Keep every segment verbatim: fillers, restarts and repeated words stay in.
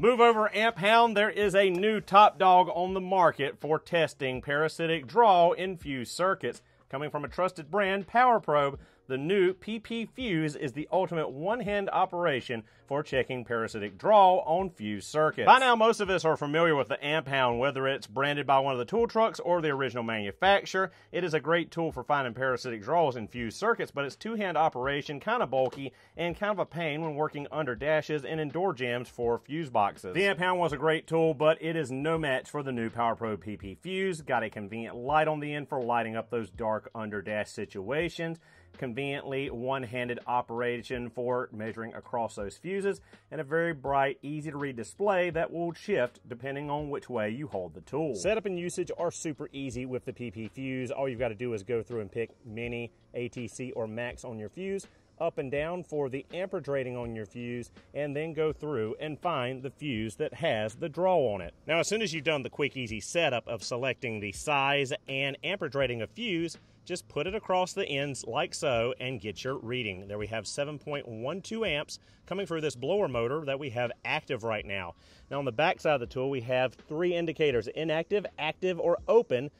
Move over, Amp Hound. There is a new top dog on the market for testing parasitic draw in fuse circuits. Coming from a trusted brand, Power Probe, the new PPFuse is the ultimate one-hand operation for checking parasitic draw on fuse circuits. By now, most of us are familiar with the Amp Hound, whether it's branded by one of the tool trucks or the original manufacturer. It is a great tool for finding parasitic draws in fuse circuits, but it's two-hand operation, kind of bulky, and kind of a pain when working under dashes and in door jams for fuse boxes. The Amp Hound was a great tool, but it is no match for the new Power Probe PPFuse. Got a convenient light on the end for lighting up those dark under dash situations, conveniently one-handed operation for measuring across those fuses, and a very bright, easy to read display that will shift depending on which way you hold the tool. Setup and usage are super easy with the PPFuse. All you've got to do is go through and pick mini, A T C, or MAX on your fuse, up and down for the amperage rating on your fuse, and then go through and find the fuse that has the draw on it. Now, as soon as you've done the quick, easy setup of selecting the size and amperage rating of fuse, just put it across the ends like so and get your reading. There we have seven point one two amps coming through this blower motor that we have active right now. Now, on the back side of the tool, we have three indicators: inactive, active, or open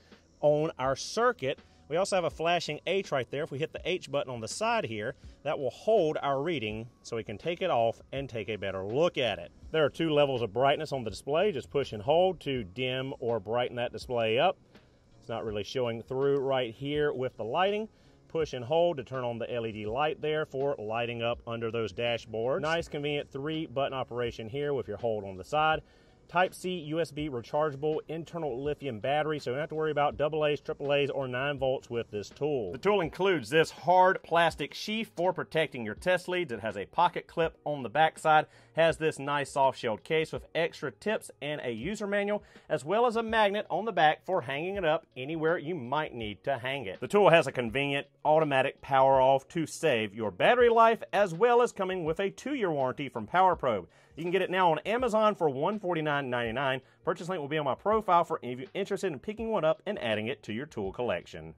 on our circuit. We also have a flashing H right there. If we hit the H button on the side here, that will hold our reading so we can take it off and take a better look at it. There are two levels of brightness on the display. Just push and hold to dim or brighten that display up. It's not really showing through right here with the lighting. Push and hold to turn on the L E D light there for lighting up under those dashboards. Nice, convenient three button operation here with your hold on the side. Type C U S B rechargeable internal lithium battery, so you don't have to worry about double A's, triple A's, or nine volts with this tool. The tool includes this hard plastic sheath for protecting your test leads. It has a pocket clip on the backside, has this nice soft-shelled case with extra tips and a user manual, as well as a magnet on the back for hanging it up anywhere you might need to hang it. The tool has a convenient automatic power off to save your battery life, as well as coming with a two-year warranty from Power Probe. You can get it now on Amazon for one hundred forty-nine ninety-nine. Purchase link will be on my profile for any of you interested in picking one up and adding it to your tool collection.